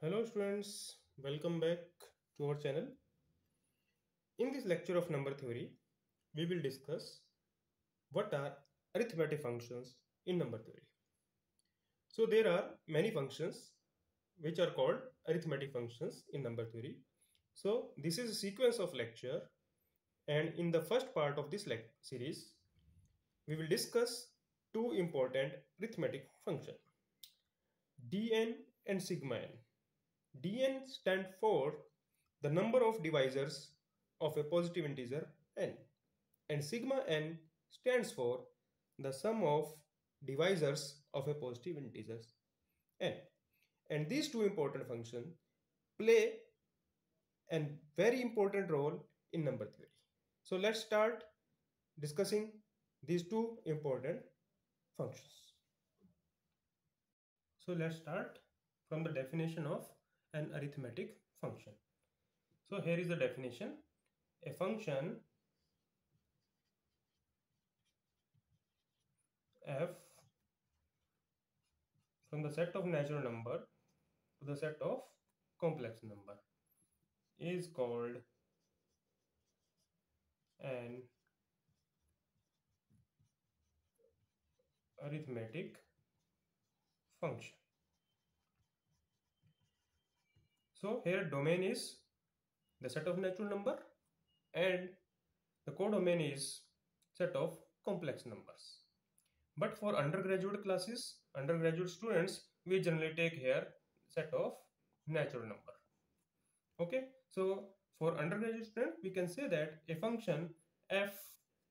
Hello students, welcome back to our channel. In this lecture of number theory, we will discuss what are arithmetic functions in number theory. So there are many functions which are called arithmetic functions in number theory. So this is a sequence of lecture, and in the first part of this lecture series, we will discuss two important arithmetic functions, d(n) and sigma(n). d(n) stand for the number of divisors of a positive integer n, and sigma(n) stands for the sum of divisors of a positive integer n. And these two important functions play a very important role in number theory. So let's start discussing these two important functions. So let's start from the definition of an arithmetic function. So here is the definition. A function f from the set of natural number to the set of complex number is called an arithmetic function. So here domain is the set of natural number and the codomain is set of complex numbers. But for undergraduate classes, undergraduate students, we generally take here set of natural number. Okay, so for undergraduate student, we can say that a function f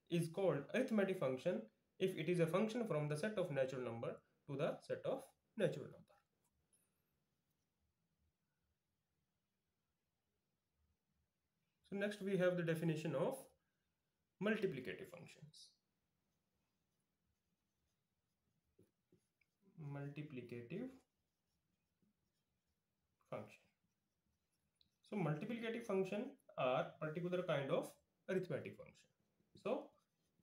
is called arithmetic function if it is a function from the set of natural number to the set of natural number. So next we have the definition of multiplicative functions. Multiplicative function. So multiplicative function are particular kind of arithmetic function. So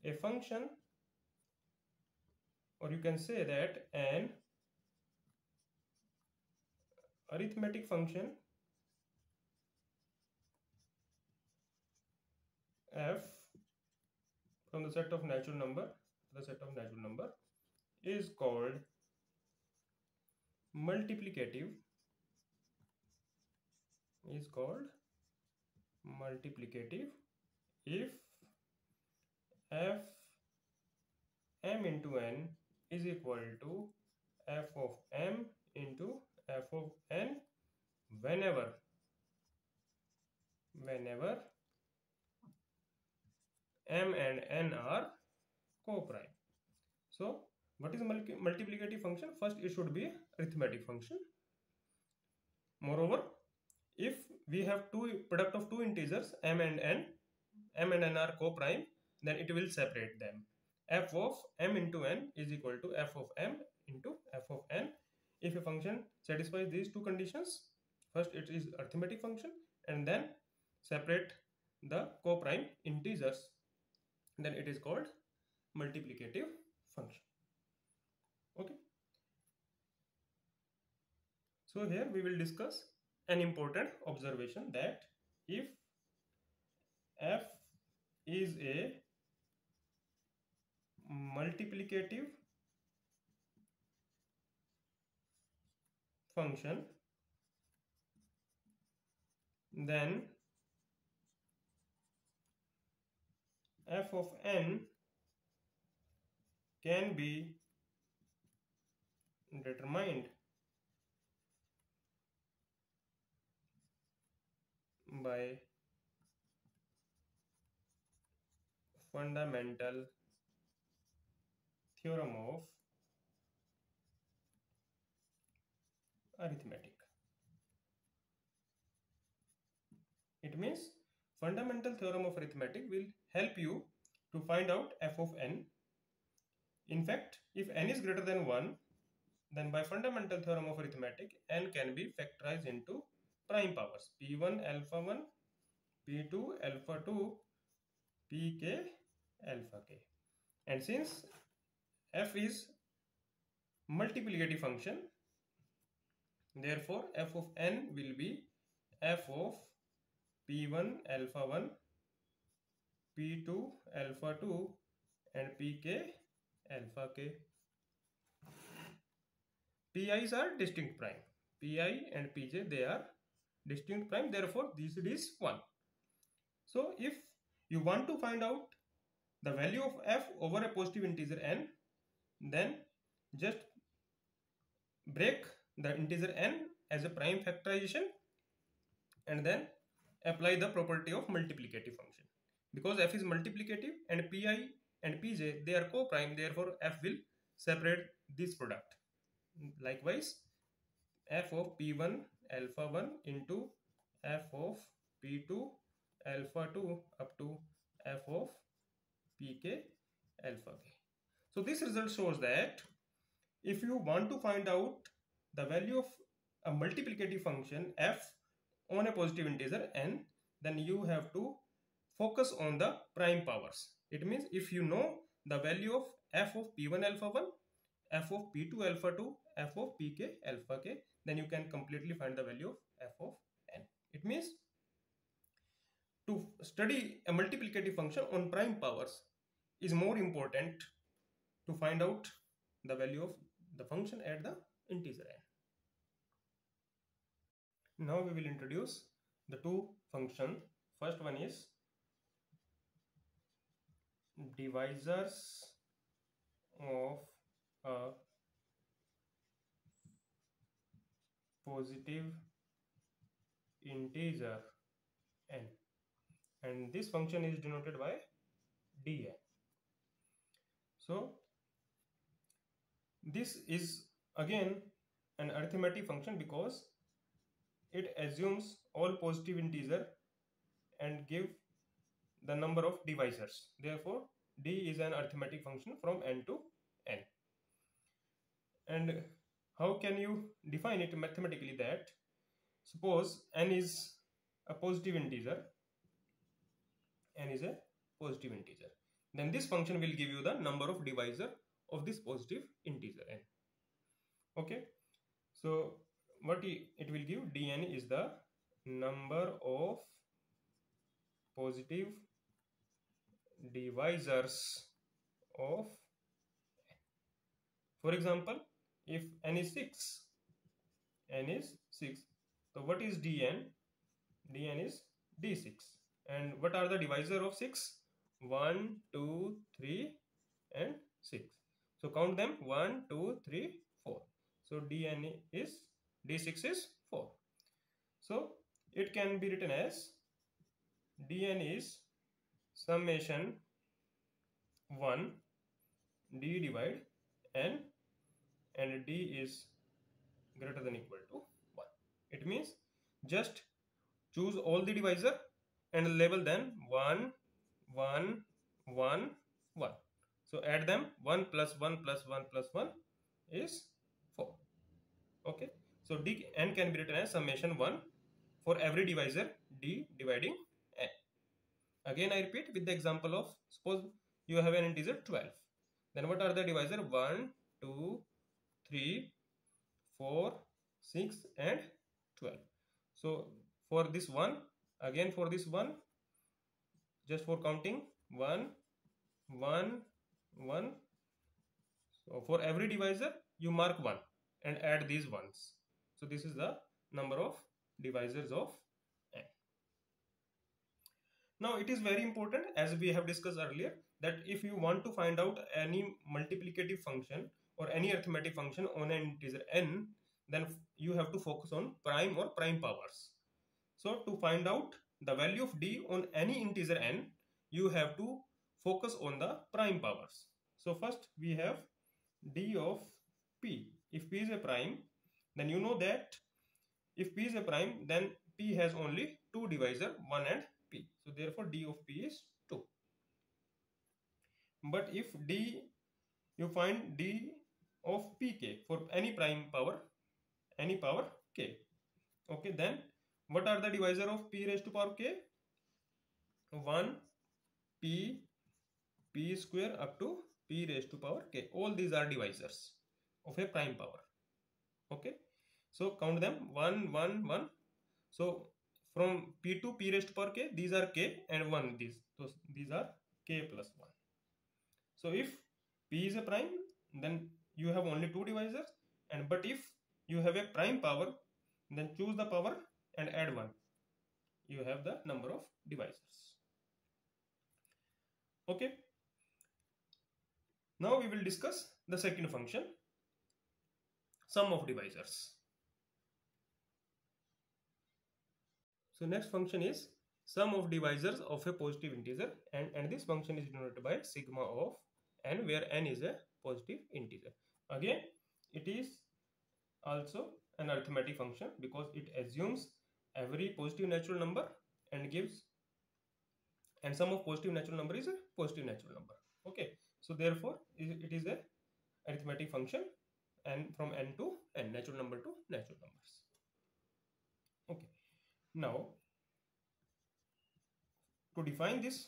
a function, or you can say that an arithmetic function f from the set of natural number to the set of natural number is called multiplicative if f m into n is equal to f of m into f of n whenever m and n are co-prime. So what is multiplicative function? First, it should be arithmetic function. Moreover, if we have product of two integers m and n are co-prime, then it will separate them. F of m into n is equal to f of m into f of n. If a function satisfies these two conditions, first it is arithmetic function, and then separate the co-prime integers, then it is called multiplicative function. Okay, so here we will discuss an important observation that if f is a multiplicative function, then f of n can be determined by fundamental theorem of arithmetic. It means fundamental theorem of arithmetic will help you to find out f of n. In fact, if n is greater than 1, then by fundamental theorem of arithmetic, n can be factorized into prime powers p1 alpha 1, p2 alpha 2, pk alpha k. And since f is multiplicative function, Therefore, f of n will be f of p1 alpha 1, p2 alpha 2 and pk alpha k. Pi's are distinct prime. Pi and pj, they are distinct prime. Therefore, this is 1. So, if you want to find out the value of f over a positive integer n, then just break the integer n as a prime factorization and then apply the property of multiplicative function. Because f is multiplicative and pi and pj, they are co-prime, therefore f will separate this product. Likewise, f of p1 alpha 1 into f of p2 alpha 2 up to f of pk alpha k. So this result shows that if you want to find out the value of a multiplicative function f on a positive integer n, then you have to focus on the prime powers. It means if you know the value of f of p1 alpha 1, f of p2 alpha 2, f of pk alpha k, then you can completely find the value of f of n. It means to study a multiplicative function on prime powers is more important to find out the value of the function at the integer n. Now we will introduce the two functions. First one is divisors of a positive integer n, and this function is denoted by d(n). So this is again an arithmetic function because it assumes all positive integers and give the number of divisors. Therefore, d is an arithmetic function from n to n. And how can you define it mathematically? That suppose n is a positive integer, then this function will give you the number of divisor of this positive integer n. Okay, so what it will give, dn is the number of positive divisors of n. For example, if n is 6, so what is dn? dn is d6. And what are the divisor of 6? 1, 2, 3 and 6. So count them, 1, 2, 3, 4. So d6 is 4. So it can be written as dn is summation 1, d divide n, and d is greater than or equal to 1. It means just choose all the divisor and label them 1, 1, 1, 1. So add them, 1 plus 1 plus 1 plus 1 is 4. Okay. So dn can be written as summation 1 for every divisor d dividing n. Again I repeat with the example of, suppose you have an integer 12. Then what are the divisor? 1, 2, 3, 4, 6 and 12. So for this 1, again for this 1, just for counting, 1, 1, 1. So for every divisor you mark 1 and add these ones. So this is the number of divisors of n. Now it is very important, as we have discussed earlier, that if you want to find out any multiplicative function or any arithmetic function on an integer n, then you have to focus on prime or prime powers. So to find out the value of d on any integer n, you have to focus on the prime powers. So first we have d of p. If p is a prime, then you know that if p is a prime, then p has only two divisors, 1 and p. So therefore d of p is 2. But if you find d of pk for any prime power, any power k, okay, then what are the divisor of p raised to power k? 1, p square up to p raised to power k. All these are divisors of a prime power. Okay, So count them 1, 1, 1. So from p to p raised power k, these are k and 1 these. So these are k plus 1. So if p is a prime, then you have only two divisors. And but if you have a prime power, then choose the power and add 1. You have the number of divisors. Okay. Now we will discuss the second function, sum of divisors. So next function is sum of divisors of a positive integer, and this function is denoted by sigma of n, where n is a positive integer. Again, it is also an arithmetic function because it assumes every positive natural number and gives, and sum of positive natural number is a positive natural number. Okay, so therefore it is a arithmetic function, and from n to n, natural number to natural numbers. Okay. Now, to define this,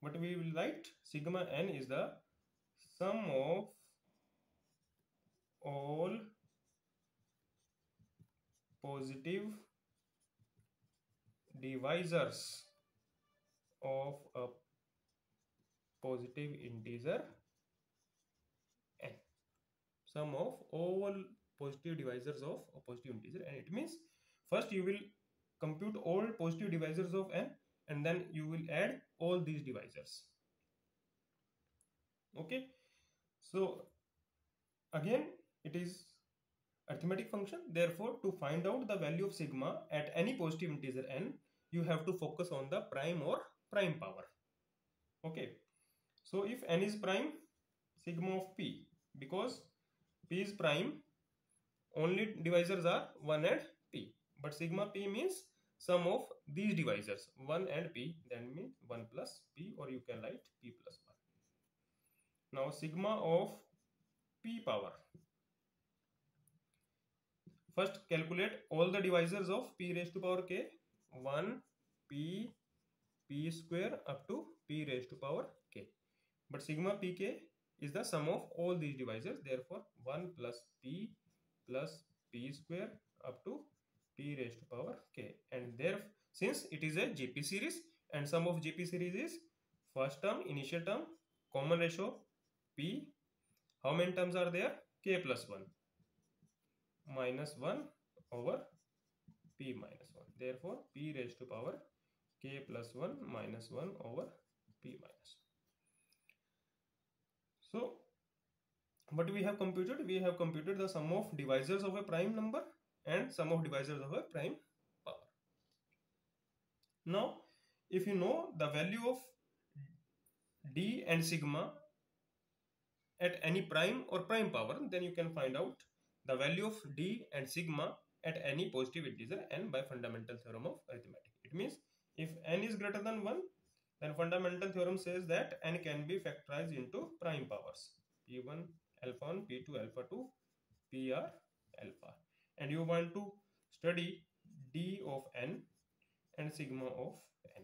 what we will write, sigma n is the sum of all positive divisors of a positive integer n. Sum of all positive divisors of a positive integer, and it means first you will compute all positive divisors of n, and then you will add all these divisors. Okay, so again it is arithmetic function, therefore to find out the value of sigma at any positive integer n, you have to focus on the prime or prime power. Okay, so if n is prime, sigma of p, because p is prime, only divisors are 1 and p, but sigma p means sum of these divisors 1 and p, then means 1 plus p, or you can write p plus 1. Now sigma of p power. First calculate all the divisors of p raised to power k, 1, p, p square up to p raised to power k. But sigma pk is the sum of all these divisors, therefore 1 plus p square up to p raised to power k, and therefore since it is a GP series, and sum of GP series is first term, initial term, common ratio p, how many terms are there, k plus 1, minus 1 over p minus 1, therefore p raised to power k plus 1 minus 1 over p minus 1. So what we have computed? We have computed the sum of divisors of a prime number and sum of divisors of a prime power. Now, if you know the value of d and sigma at any prime or prime power, then you can find out the value of d and sigma at any positive integer n by fundamental theorem of arithmetic. It means if n is greater than 1, then fundamental theorem says that n can be factorized into prime powers p1 alpha 1, p2 alpha 2, pr alpha. And you want to study d of n and sigma of n.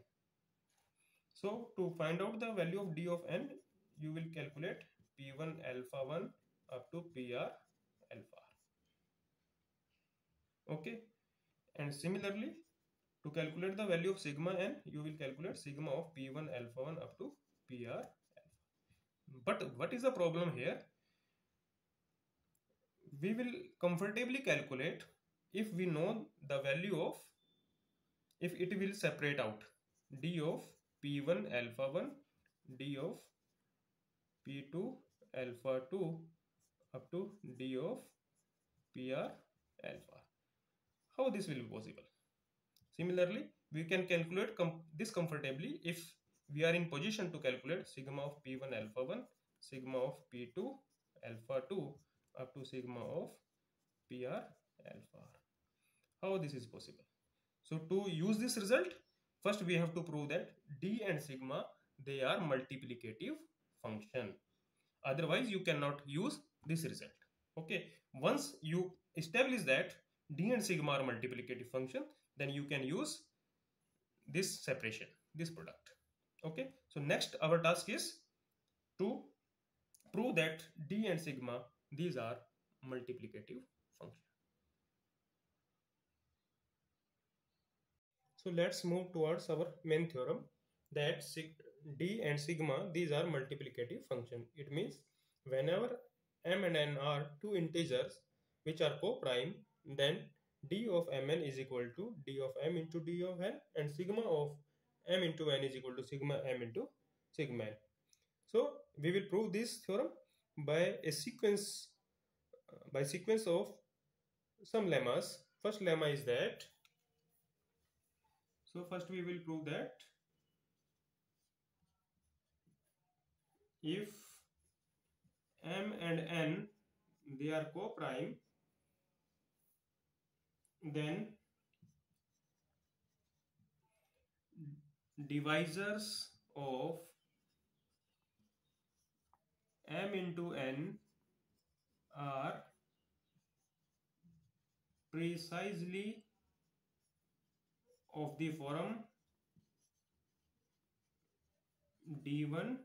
So to find out the value of d of n, you will calculate p1 alpha 1 up to pr alpha. Okay. And similarly, to calculate the value of sigma n, you will calculate sigma of p1 alpha 1 up to pr alpha. But what is the problem here? We will comfortably calculate if we know the value of, if it will separate out d of p1 alpha 1, d of p2 alpha 2 up to d of pr alpha. How this will be possible? Similarly, we can calculate this comfortably if we are in position to calculate sigma of p1 alpha 1, sigma of p2 alpha 2 up to sigma of pr alpha r. How this is possible? So to use this result, first we have to prove that d and sigma, they are multiplicative function. Otherwise you cannot use this result. Okay. Once you establish that d and sigma are multiplicative function, then you can use this separation, this product. Okay. So next our task is to prove that d and sigma, these are multiplicative functions. So let's move towards our main theorem that d and sigma, these are multiplicative function. It means whenever m and n are two integers which are co-prime, then d of mn is equal to d of m into d of n, and sigma of m into n is equal to sigma m into sigma n. So we will prove this theorem by a sequence of some lemmas. First lemma is that, so first we will prove that if m and n they are co-prime, then divisors of m into n are precisely of the form d1,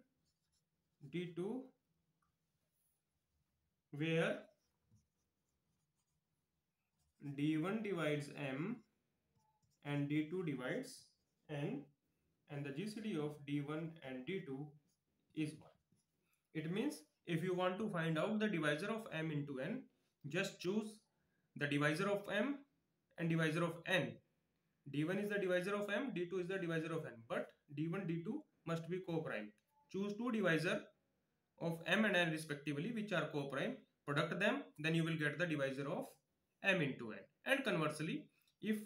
d2, where d1 divides m and d2 divides n, and the GCD of d1 and d2 is 1. It means if you want to find out the divisor of m into n, just choose the divisor of m and divisor of n. d1 is the divisor of m, d2 is the divisor of n, but d1, d2 must be co-prime. Choose two divisor of m and n respectively which are co-prime, product them, then you will get the divisor of m into n. And conversely, if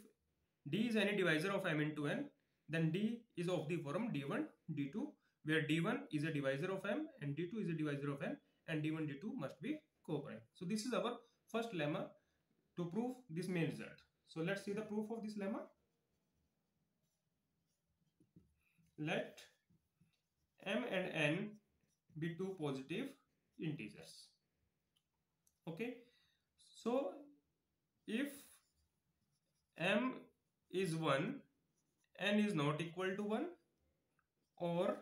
d is any divisor of m into n, then d is of the form d1, d2, where d1 is a divisor of m and d2 is a divisor of n, and d1, d2 must be co-prime. So this is our first lemma to prove this main result. So let's see the proof of this lemma. Let m and n be two positive integers. Okay, so if m is 1, n is not equal to 1, or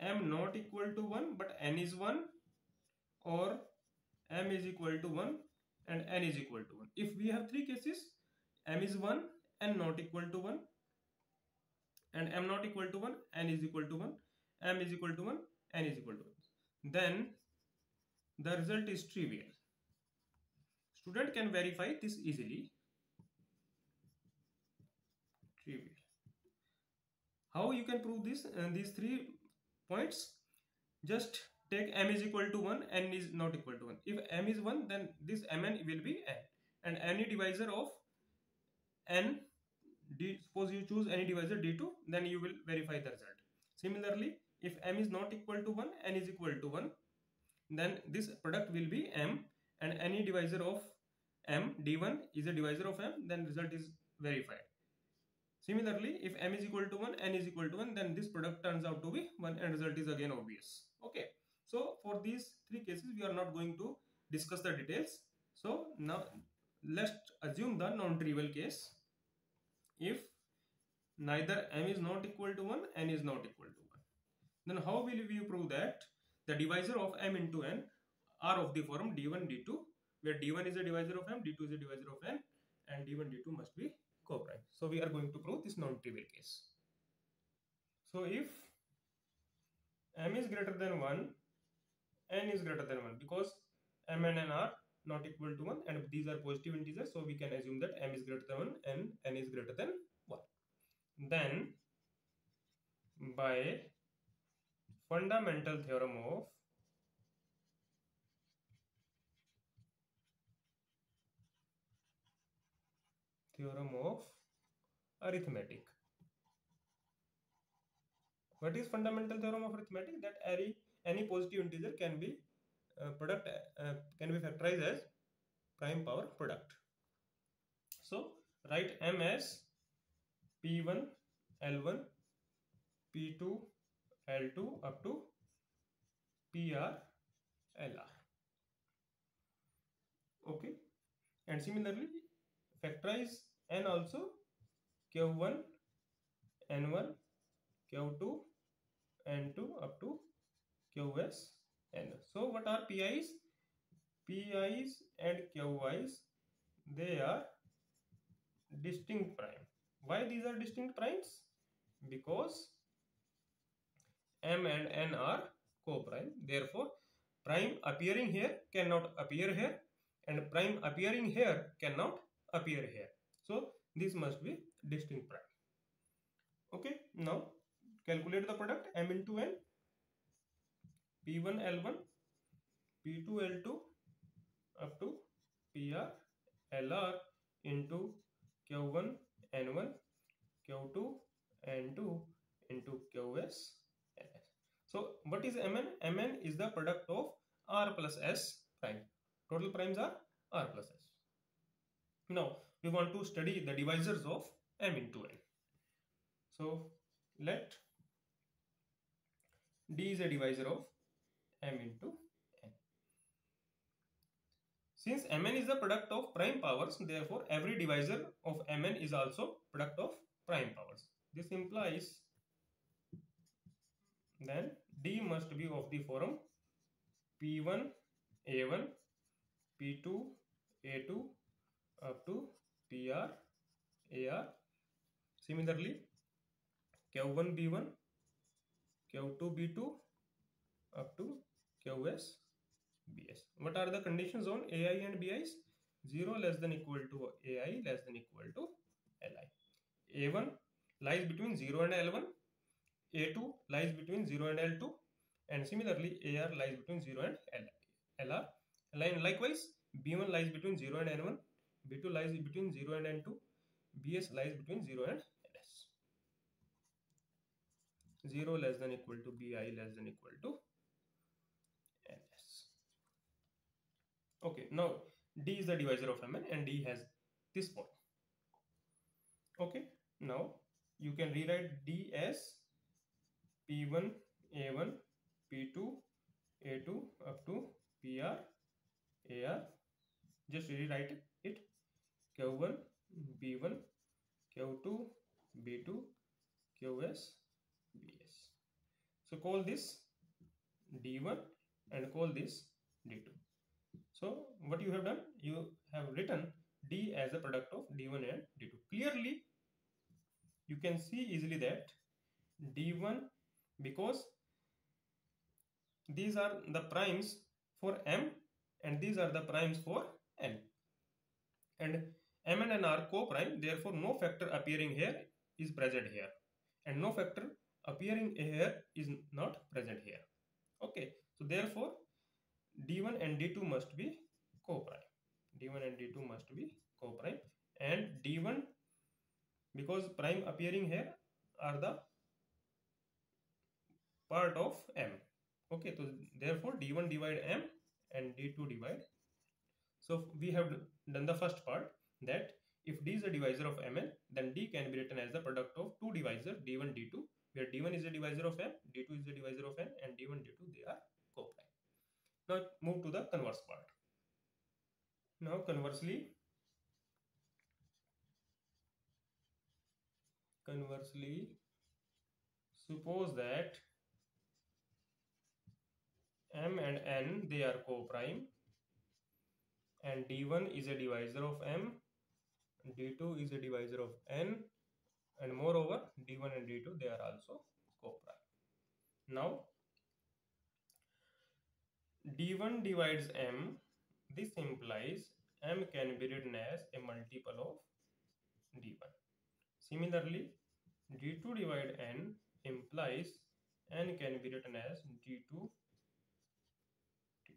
m not equal to 1 but n is 1, or m is equal to 1 and n is equal to 1. If we have three cases, m is 1, n not equal to 1, and m not equal to 1, n is equal to 1, m is equal to 1, n is equal to 1, then the result is trivial. Student can verify this easily. Trivial. How you can prove this? These 3 points, just take m is equal to 1, n is not equal to 1. If m is 1, then this mn will be n, and any divisor of n, suppose you choose any divisor d2, then you will verify the result. Similarly, if m is not equal to 1, n is equal to 1, then this product will be m, and any divisor of m, d1 is a divisor of m, then result is verified. Similarly, if m is equal to 1, n is equal to 1, then this product turns out to be 1, and result is again obvious. Okay, so for these three cases, we are not going to discuss the details. So now let's assume the non-trivial case. If neither m is not equal to 1, n is not equal to 1, then how will you prove that the divisor of m into n are of the form d1, d2, where d1 is a divisor of m, d2 is a divisor of n, and d1, d2 must be co-prime. So we are going to prove this non-trivial case. So if m is greater than 1, n is greater than 1, because m and n are not equal to 1 and these are positive integers, so we can assume that m is greater than 1 and n is greater than 1. Then by fundamental theorem of arithmetic. What is fundamental theorem of arithmetic? That any positive integer can be factorized as prime power product. So write m as p1 l1, p2 l2 up to pr lr. Okay, and similarly factorize n also, q1 n1, q2 n2 up to qs n. So what are PIs? PIs and QIs, they are distinct prime. Why these are distinct primes? Because M and N are co-prime. Therefore, prime appearing here cannot appear here, and prime appearing here cannot appear here. So this must be distinct prime. Okay. Now calculate the product M into N. P1 L1, P2 L2, up to PR LR into Q1 N1, Q2 N2 into QS NS. So what is Mn? Mn is the product of R plus S prime. Total primes are R plus S. Now we want to study the divisors of M into N. So let D is a divisor of M into N. Since Mn is the product of prime powers, therefore every divisor of Mn is also product of prime powers. This implies then D must be of the form P1 A1, P2 A2 up to PR AR. Similarly, Q1 B1, Q2 B2 up to QS BS. What are the conditions on AI and BIs? 0 less than equal to AI less than equal to LI. A1 lies between 0 and L1. A2 lies between 0 and L2. And similarly, AR lies between 0 and LR. And likewise, B1 lies between 0 and N1. B2 lies between 0 and N2. BS lies between 0 and LS. 0 less than equal to BI less than equal to LS. Okay, now D is the divisor of Mn and D has this point. Okay, now you can rewrite D as P1, A1, P2, A2 up to PR, AR. Just rewrite it. Q1, B1, Q2, B2, QS, BS. So call this D1 and call this D2. So what you have done? You have written D as a product of D1 and D2. Clearly, you can see easily that D1, because these are the primes for M and these are the primes for N. And M and N are co-prime, therefore no factor appearing here is present here. And no factor appearing here is not present here. Okay, so therefore D1 and D2 must be co-prime. D1 and D2 must be co-prime. And D1, because prime appearing here are the part of M. Okay, so therefore D1 divide M and D2 divide. So we have done the first part, that if D is a divisor of Mn, then D can be written as the product of two divisors D1, D2, where D1 is a divisor of M, D2 is a divisor of N, and D1, D2, they are co-prime. Now move to the converse part. Now conversely, suppose that M and N, they are co-prime, and D1 is a divisor of M, D2 is a divisor of N, and moreover D1 and D2, they are also co-prime. Now D1 divides M. This implies M can be written as a multiple of D1. Similarly, D2 divide N implies N can be written as D2 D2.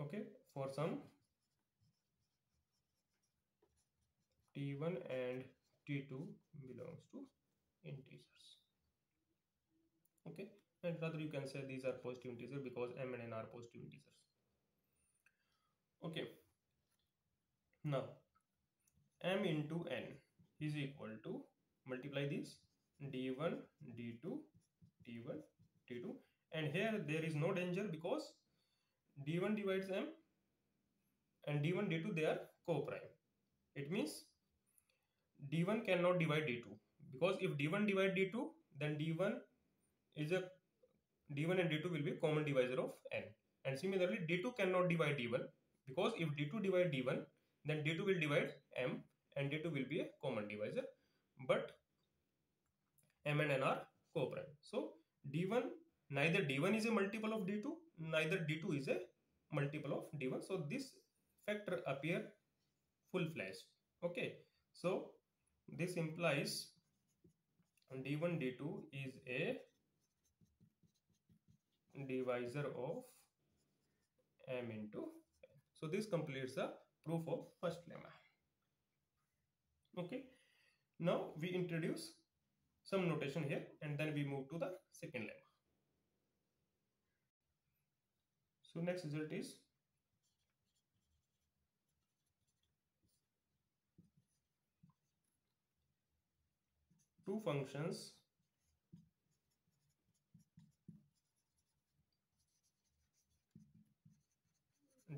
Okay, for some T1 and T2 belongs to integers. Okay, and rather you can say these are positive integers because M and N are positive integers. Okay, now M into N is equal to, multiply these, D1, D2, T1, T2, and here there is no danger because D1 divides M and D1, D2, they are co-prime. It means D1 cannot divide D2, because if D1 divide D2, then D1 and D2 will be common divisor of N. And similarly, D2 cannot divide D1, because if D2 divide D1, then D2 will divide M and D2 will be a common divisor, but M and N are co-prime. So D1, neither D1 is a multiple of D2, neither D2 is a multiple of D1. So this factor appear full-fledged. Okay, so this implies D1 D2 is a divisor of M into N. So this completes the proof of first lemma. Okay, now we introduce some notation here and then we move to the second lemma. So next result is two functions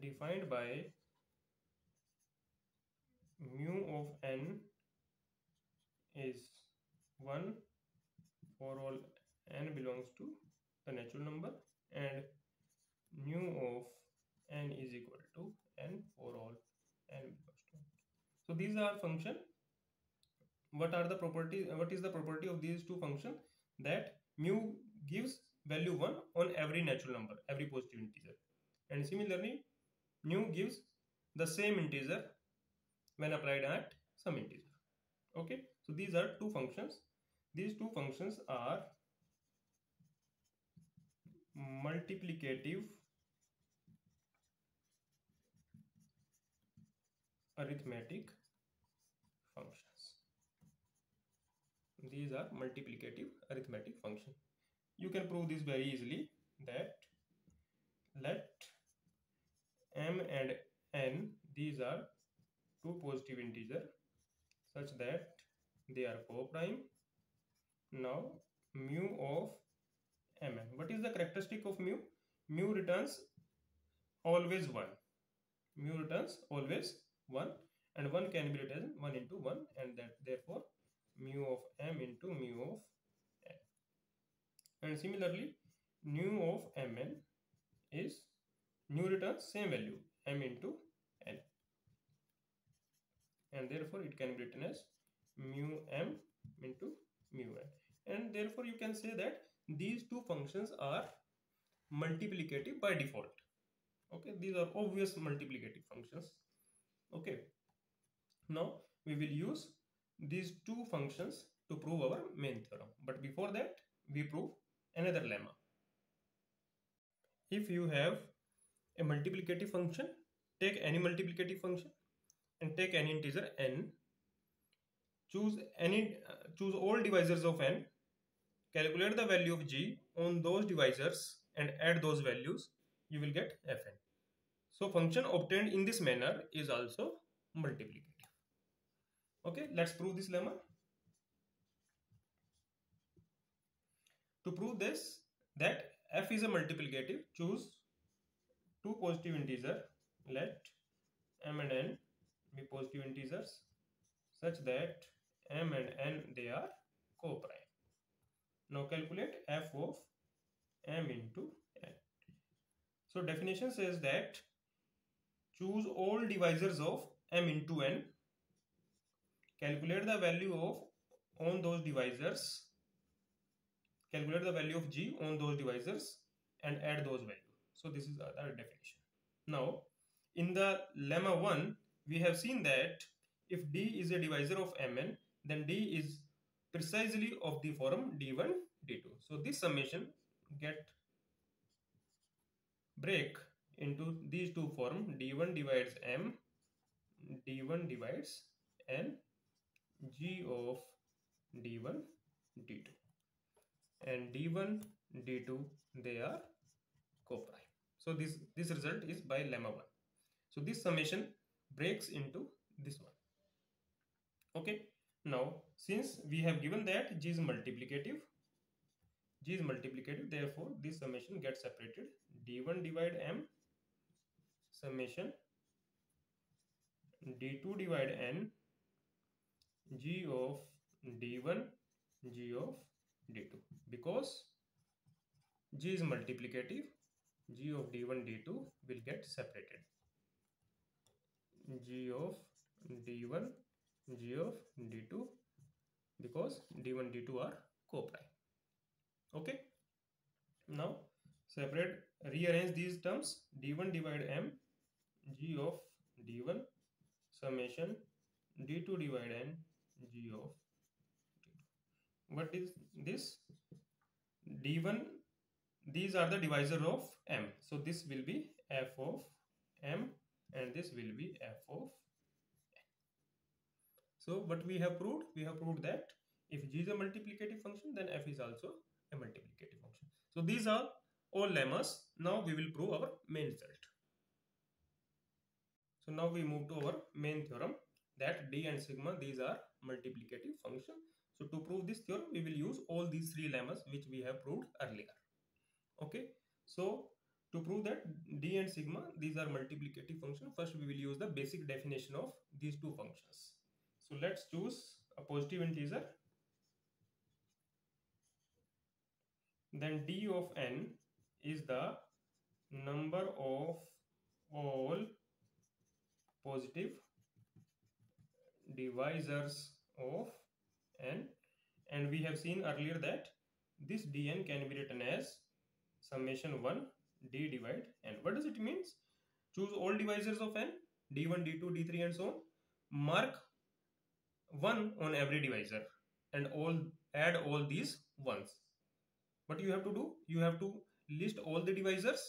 defined by mu of n is 1 for all n belongs to the natural number, and mu of n is equal to n for all n belongs to n. So these are function. What are the property? What is the property of these two functions? That mu gives value 1 on every natural number, every positive integer, and similarly mu gives the same integer when applied at some integer. Okay, so these are two functions. These two functions are multiplicative arithmetic functions. These are multiplicative arithmetic function. You can prove this very easily, that let m and n, these are two positive integers such that they are co-prime. Now mu of mn, what is the characteristic of mu? Mu returns always 1. Mu returns always 1, and 1 can be written 1 into 1, and that therefore mu of m into mu of n. And similarly mu of mn is, mu returns same value m into n, and therefore it can be written as mu m into mu n. And therefore you can say that these two functions are multiplicative by default. Okay, these are obvious multiplicative functions. Okay, now we will use these two functions to prove our main theorem, but before that we prove another lemma. If you have a multiplicative function, take any multiplicative function and take any integer n, choose all divisors of n, calculate the value of g on those divisors and add those values, you will get fn. So function obtained in this manner is also multiplicative. Okay, let's prove this lemma. To prove this, that f is a multiplicative, choose two positive integers, let m and n be positive integers such that m and n, they are co-prime. Now calculate f of m into n. So definition says that choose all divisors of m into n, calculate the value of on those divisors, calculate the value of g on those divisors and add those values. So this is our definition. Now in the lemma 1, we have seen that if d is a divisor of mn, then d is precisely of the form d1 d2. So this summation get break into these two forms, d1 divides m, d1 divides n, g of d1 d2, and d1 d2, they are co-prime. So this result is by lemma 1. So this summation breaks into this one. Okay, now since we have given that g is multiplicative, therefore this summation gets separated. d1 divide m, summation d2 divide n, g of d1 g of d2, because g is multiplicative, g of d1 d2 will get separated. g of d1 g of d2 because d1 d2 are co-prime. Okay, now separate, rearrange these terms. d1 divide m g of d1 summation d2 divide m g of d2. What is this? d1, these are the divisor of m, so this will be f of m and this will be f of n. So what we have proved? We have proved that if g is a multiplicative function, then f is also a multiplicative function. So these are all lemmas. Now we will prove our main result. So now we move to our main theorem that d and sigma, these are multiplicative function. So to prove this theorem, we will use all these three lemmas which we have proved earlier. Okay, so to prove that d and sigma, these are multiplicative function, first we will use the basic definition of these two functions. So let's choose a positive integer, then d of n is the number of all positive divisors of n, and we have seen earlier that this dn can be written as summation 1 d divide n. What does it means? Choose all divisors of n, d1, d2, d3 and so on. Mark 1 on every divisor and all, add all these ones. What you have to do? You have to list all the divisors,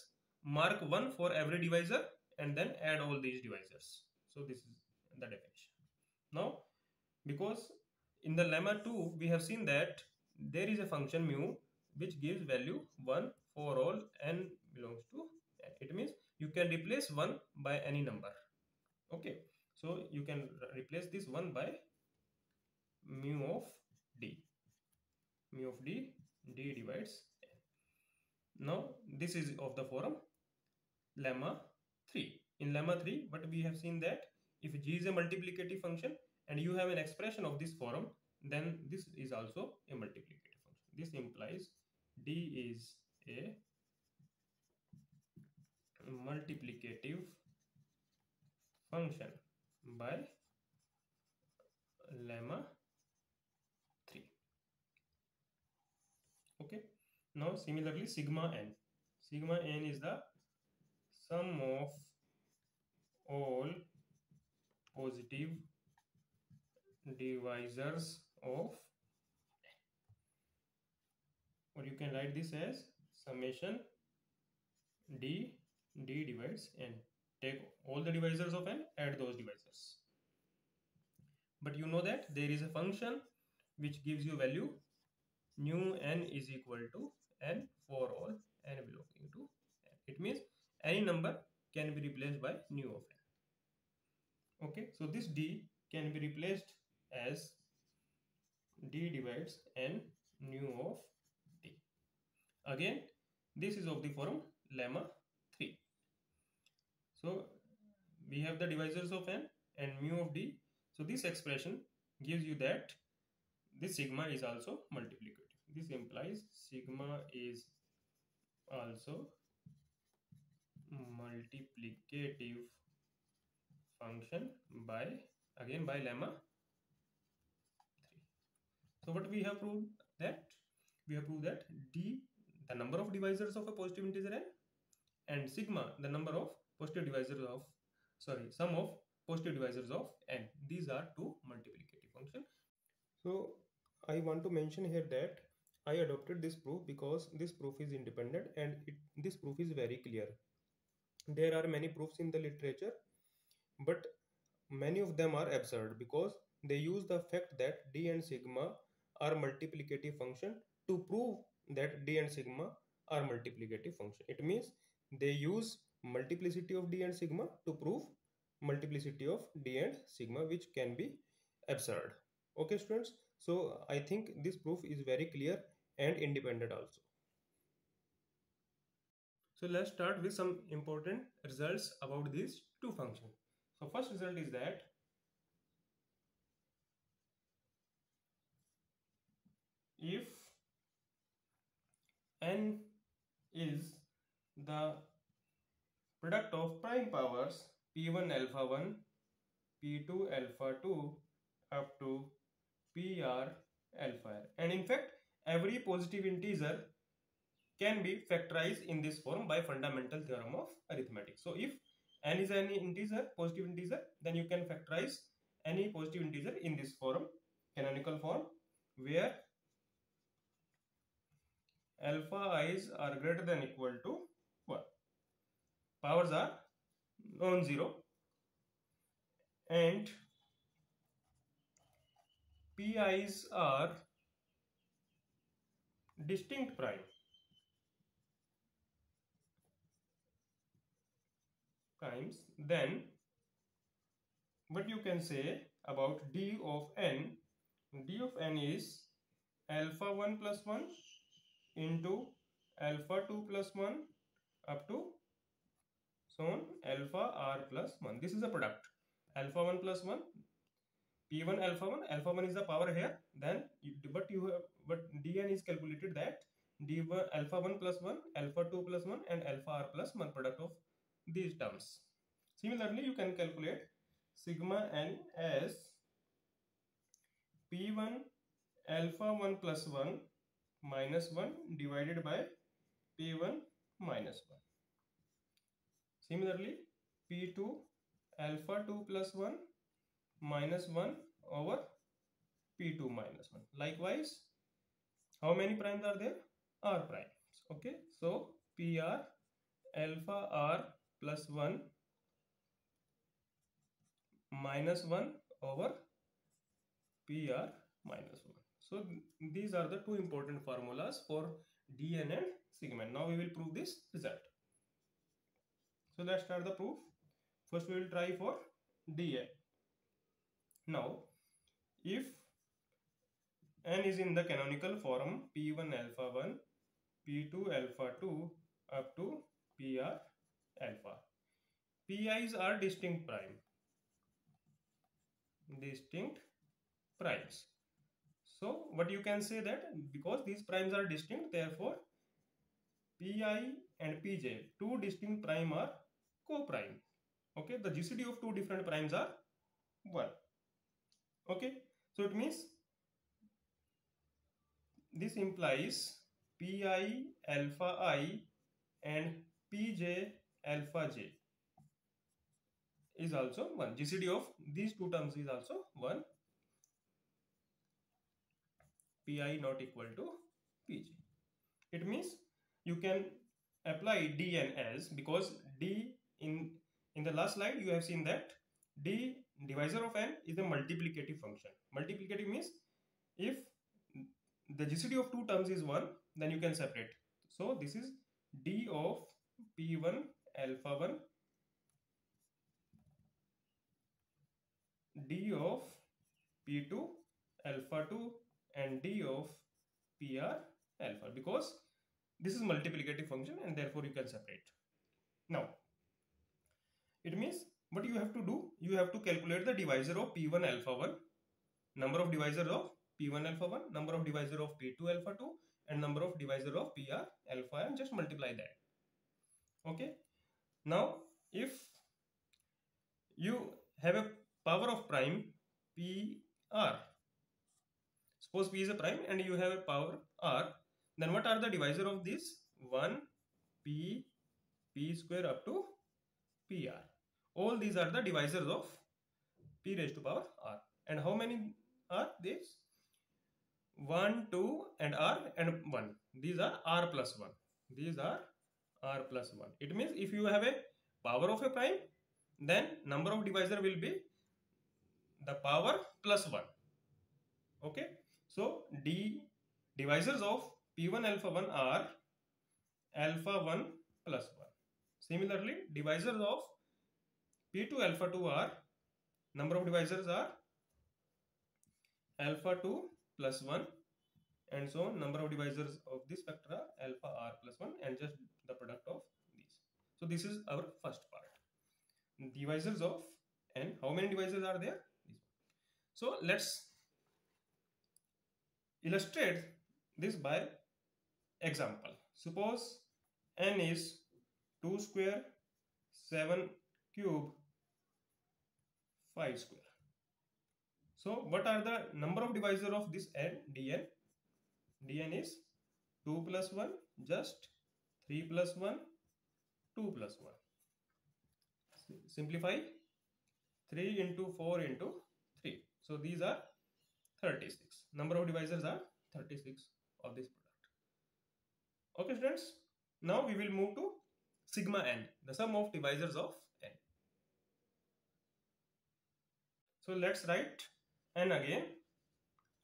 mark 1 for every divisor and then add all these divisors. So this is the definition. Now, because in the lemma 2 we have seen that there is a function mu which gives value 1 for all n belongs to n. It means you can replace 1 by any number. Okay, so you can replace this 1 by mu of d. Mu of d, d divides n. Now this is of the form lemma 3. In lemma 3, but we have seen that if g is a multiplicative function and you have an expression of this form, then this is also a multiplicative function. This implies d is a multiplicative function by lemma 3. Okay, now similarly sigma n is the sum of all positive divisors of n, or you can write this as summation d divides n. Take all the divisors of n, add those divisors. But you know that there is a function which gives you value nu n is equal to n for all n belonging to n. It means any number can be replaced by nu of n. Okay, so this d can be replaced as d divides n nu of d. Again, this is of the form lemma 3. So we have the divisors of n and mu of d. So this expression gives you that this sigma is also multiplicative. This implies sigma is also multiplicative function by, again by lemma 3. So what we have proved that? We have proved that d, the number of divisors of a positive integer n, and sigma, the number of positive divisors of, sum of positive divisors of n. These are two multiplicative functions. So I want to mention here that I adopted this proof because this proof is independent and this proof is very clear. There are many proofs in the literature, but many of them are absurd because they use the fact that d and sigma are multiplicative function to prove that d and sigma are multiplicative function. It means they use multiplicity of d and sigma to prove multiplicity of d and sigma, which can be absurd. Okay students, so I think this proof is very clear and independent also. So let's start with some important results about these two functions. So first result is that if n is the product of prime powers p1 alpha 1, p2 alpha 2 up to PR Lφr, and in fact every positive integer can be factorized in this form by fundamental theorem of arithmetic. So if n is any integer, positive integer, then you can factorize any positive integer in this form, canonical form, where alpha i's are greater than or equal to 1, powers are non-zero, and pi's are distinct prime. Times then what you can say about d of n is alpha 1 plus 1 into alpha 2 plus 1 up to so on alpha r plus 1. This is a product alpha 1 plus 1, p1 alpha 1, alpha 1 is the power here, then but dn is calculated that d1 alpha 1 plus 1, alpha 2 plus 1 and alpha r plus 1, product of these terms. Similarly, you can calculate sigma n as p1 alpha 1 plus 1 minus 1 divided by p1 minus 1. Similarly, p2 alpha 2 plus 1 minus 1 over p2 minus 1. Likewise, how many primes are there? R primes. Okay, so pr alpha r plus 1 minus 1 over PR minus 1. So these are the two important formulas for d(n) and sigma(n). Now we will prove this result. So let's start the proof. First we will try for d(n). Now if n is in the canonical form p1 alpha 1, p2 alpha 2 up to PR alpha. Pi's are distinct prime. Distinct primes. So what you can say that because these primes are distinct, therefore Pi and Pj, two distinct prime, are co-prime. Okay, the GCD of two different primes are 1. Okay, so it means this implies Pi alpha I and Pj alpha j is also 1. GCD of these two terms is also 1. Pi not equal to Pj. It means you can apply dn as, because d in the last slide you have seen that d divisor of n is a multiplicative function. Multiplicative means if the GCD of two terms is 1, then you can separate. So this is d of p1 alpha 1, d of p2 alpha 2 and d of pr alpha, because this is multiplicative function and therefore you can separate. Now it means what you have to do, you have to calculate the divisor of p1 alpha 1, number of divisors of p1 alpha 1, number of divisor of p2 alpha 2 and number of divisor of pr alpha, and just multiply that. Okay, now if you have a power of prime pr, suppose p is a prime and you have a power r, then what are the divisor of this? 1, p, p square up to pr. All these are the divisors of p raised to power r. And how many are these? 1, 2 and r and 1. These are r plus 1. These are r plus 1. It means if you have a power of a prime, then number of divisor will be the power plus 1. Okay, so d divisors of p1 alpha 1 are alpha 1 plus 1. Similarly, divisors of p2 alpha 2 are, number of divisors are alpha 2 plus 1, and so number of divisors of this factor are alpha r plus 1, and just the product of these. So this is our first part, divisors of n. How many divisors are there? So let's illustrate this by example. Suppose n is 2 square, 7 cube, 5 square. So what are the number of divisor of this n dn? dn is 2 plus 1, just 3 plus 1, 2 plus 1. Simplify 3 into 4 into 3. So these are 36. Number of divisors are 36 of this product. Okay students, now we will move to sigma n, the sum of divisors of n. So let's write n again.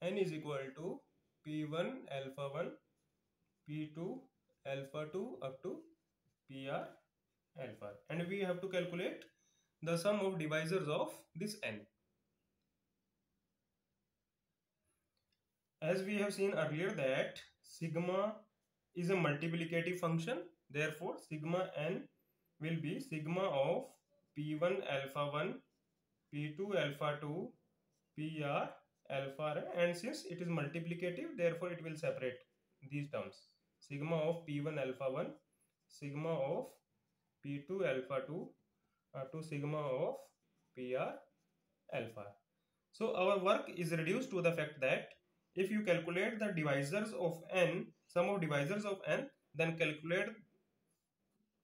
n is equal to p1 alpha 1, p2 alpha 2 up to pr alpha, and we have to calculate the sum of divisors of this n. As we have seen earlier that sigma is a multiplicative function, therefore sigma n will be sigma of p1 alpha 1, p2 alpha 2, pr alpha, and since it is multiplicative, therefore it will separate these terms. Sigma of p1 alpha 1, sigma of p2 alpha 2 to sigma of pr alpha. So our work is reduced to the fact that if you calculate the divisors of n, sum of divisors of n, then calculate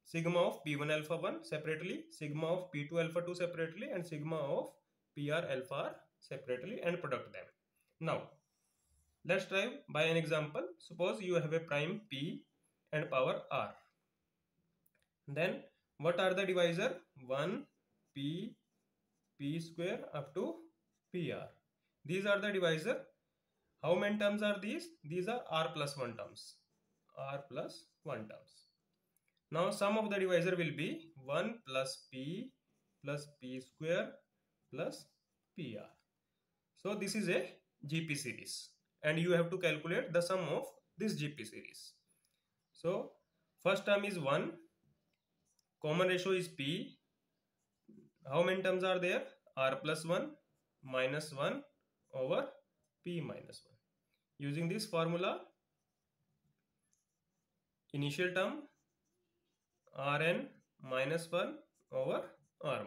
sigma of p1 alpha 1 separately, sigma of p2 alpha 2 separately, and sigma of pr alpha separately, and product them. Now let's try by an example. Suppose you have a prime p and power r. Then what are the divisor? 1, p, p square up to pr. These are the divisor. How many terms are these? These are r plus 1 terms. R plus 1 terms. Now sum of the divisor will be 1 plus p square plus pr. So this is a GP series, and you have to calculate the sum of this GP series. So first term is 1. Common ratio is p. How many terms are there? r plus 1 minus 1 over p minus 1. Using this formula, initial term rn minus 1 over r minus 1.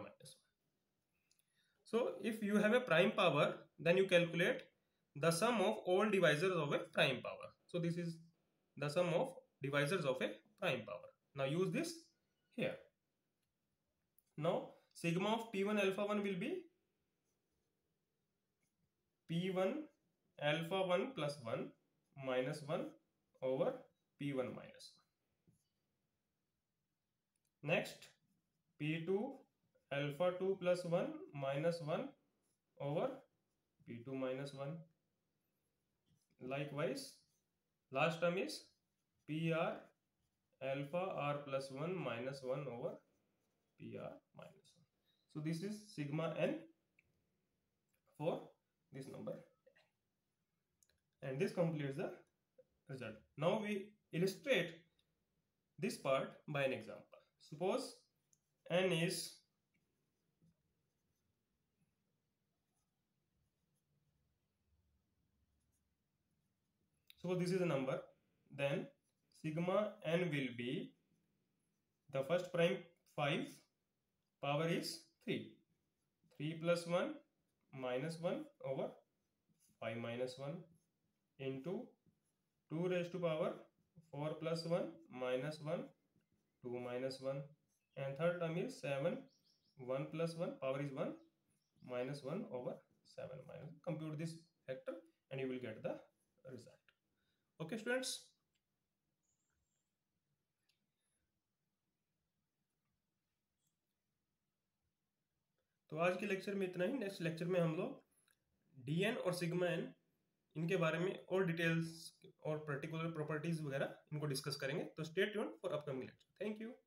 So if you have a prime power, then you calculate the sum of all divisors of a prime power. So this is the sum of divisors of a prime power. Now use this here. Now sigma of p1 alpha 1 will be p1 alpha 1 plus 1 minus 1 over p1 minus 1. Next, p2 alpha 2 plus 1 minus 1 over p2 minus 1. Likewise, last term is pr alpha r plus 1 minus 1 over pr minus 1. So this is sigma n for this number, and this completes the result. Now we illustrate this part by an example. Suppose n is 10, sigma n will be the first prime 5, power is 3, 3 plus 1 minus 1 over 5 minus 1 into 2 raised to power 4 plus 1 minus 1, 2 minus 1, and third term is 7, 1 plus 1, power is 1 minus 1 over 7 minus. Compute this factor and you will get the result. Okay students, तो आज के lecture में इतना ही। Next lecture में हम लोग dn और sigma n इनके बारे में और डिटेल्स और पर्टिकुलर प्रॉपर्टीज वगैरह इनको डिस्कस करेंगे। तो stay tuned for upcoming lecture. Thank you.